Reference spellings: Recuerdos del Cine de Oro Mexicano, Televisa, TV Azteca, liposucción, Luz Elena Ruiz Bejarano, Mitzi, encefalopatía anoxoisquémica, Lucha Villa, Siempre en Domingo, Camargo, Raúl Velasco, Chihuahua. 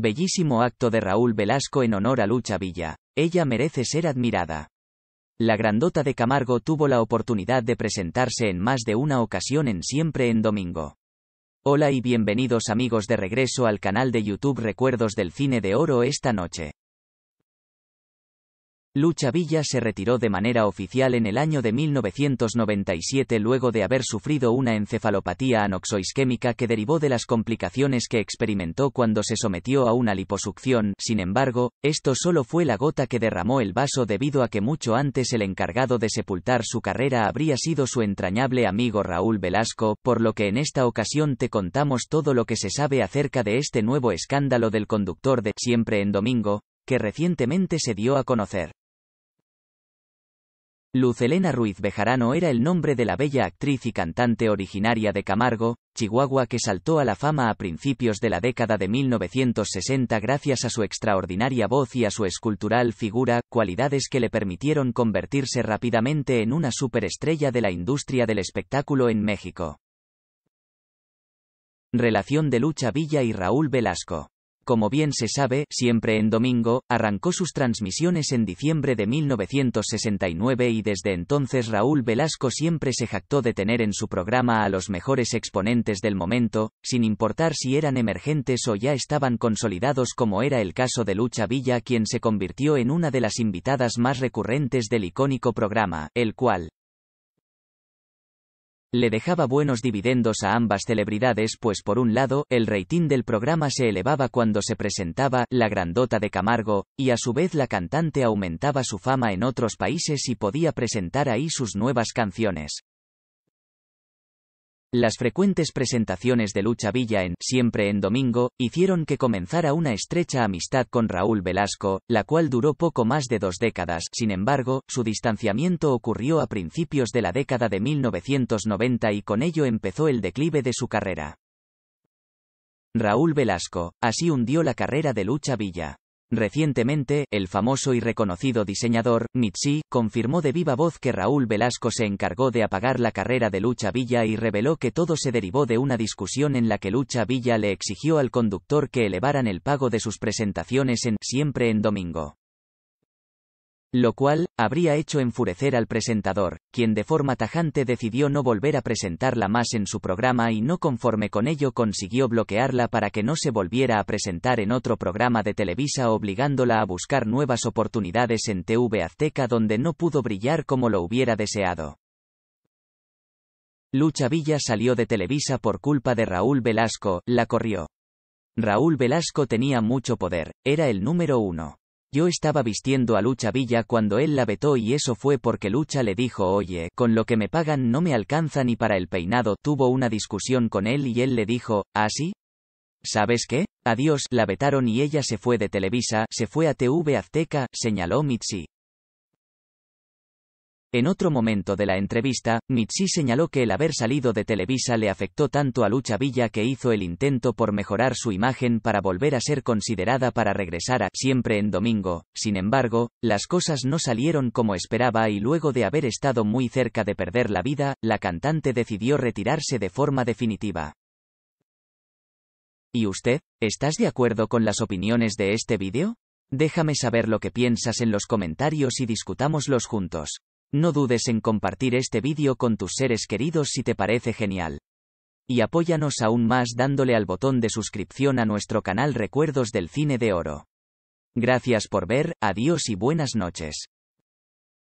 Bellísimo acto de Raúl Velasco en honor a Lucha Villa. Ella merece ser admirada. La grandota de Camargo tuvo la oportunidad de presentarse en más de una ocasión en Siempre en Domingo. Hola y bienvenidos amigos de regreso al canal de YouTube Recuerdos del Cine de Oro esta noche. Lucha Villa se retiró de manera oficial en el año de 1997 luego de haber sufrido una encefalopatía anoxoisquémica que derivó de las complicaciones que experimentó cuando se sometió a una liposucción. Sin embargo, esto solo fue la gota que derramó el vaso debido a que mucho antes el encargado de sepultar su carrera habría sido su entrañable amigo Raúl Velasco, por lo que en esta ocasión te contamos todo lo que se sabe acerca de este nuevo escándalo del conductor de Siempre en Domingo, que recientemente se dio a conocer. Luz Elena Ruiz Bejarano era el nombre de la bella actriz y cantante originaria de Camargo, Chihuahua, que saltó a la fama a principios de la década de 1960 gracias a su extraordinaria voz y a su escultural figura, cualidades que le permitieron convertirse rápidamente en una superestrella de la industria del espectáculo en México. Relación de Lucha Villa y Raúl Velasco. Como bien se sabe, Siempre en Domingo arrancó sus transmisiones en diciembre de 1969 y desde entonces Raúl Velasco siempre se jactó de tener en su programa a los mejores exponentes del momento, sin importar si eran emergentes o ya estaban consolidados, como era el caso de Lucha Villa, quien se convirtió en una de las invitadas más recurrentes del icónico programa, el cual le dejaba buenos dividendos a ambas celebridades, pues por un lado, el rating del programa se elevaba cuando se presentaba la grandota de Camargo, y a su vez la cantante aumentaba su fama en otros países y podía presentar ahí sus nuevas canciones. Las frecuentes presentaciones de Lucha Villa en Siempre en Domingo hicieron que comenzara una estrecha amistad con Raúl Velasco, la cual duró poco más de 2 décadas. Sin embargo, su distanciamiento ocurrió a principios de la década de 1990 y con ello empezó el declive de su carrera. Raúl Velasco, así hundió la carrera de Lucha Villa. Recientemente, el famoso y reconocido diseñador, Mitzi, confirmó de viva voz que Raúl Velasco se encargó de apagar la carrera de Lucha Villa y reveló que todo se derivó de una discusión en la que Lucha Villa le exigió al conductor que elevaran el pago de sus presentaciones en Siempre en Domingo, lo cual habría hecho enfurecer al presentador, quien de forma tajante decidió no volver a presentarla más en su programa y no conforme con ello consiguió bloquearla para que no se volviera a presentar en otro programa de Televisa, obligándola a buscar nuevas oportunidades en TV Azteca, donde no pudo brillar como lo hubiera deseado. Lucha Villa salió de Televisa por culpa de Raúl Velasco, la corrió. Raúl Velasco tenía mucho poder, era el número 1. Yo estaba vistiendo a Lucha Villa cuando él la vetó y eso fue porque Lucha le dijo: oye, con lo que me pagan no me alcanza ni para el peinado. Tuvo una discusión con él y él le dijo: ¿ah, sí? ¿Sabes qué? Adiós. La vetaron y ella se fue de Televisa, se fue a TV Azteca, señaló Mitzi. En otro momento de la entrevista, Mitzi señaló que el haber salido de Televisa le afectó tanto a Lucha Villa que hizo el intento por mejorar su imagen para volver a ser considerada para regresar a Siempre en Domingo. Sin embargo, las cosas no salieron como esperaba y luego de haber estado muy cerca de perder la vida, la cantante decidió retirarse de forma definitiva. ¿Y usted? ¿Estás de acuerdo con las opiniones de este vídeo? Déjame saber lo que piensas en los comentarios y discutámoslos juntos. No dudes en compartir este vídeo con tus seres queridos si te parece genial. Y apóyanos aún más dándole al botón de suscripción a nuestro canal Recuerdos del Cine de Oro. Gracias por ver, adiós y buenas noches.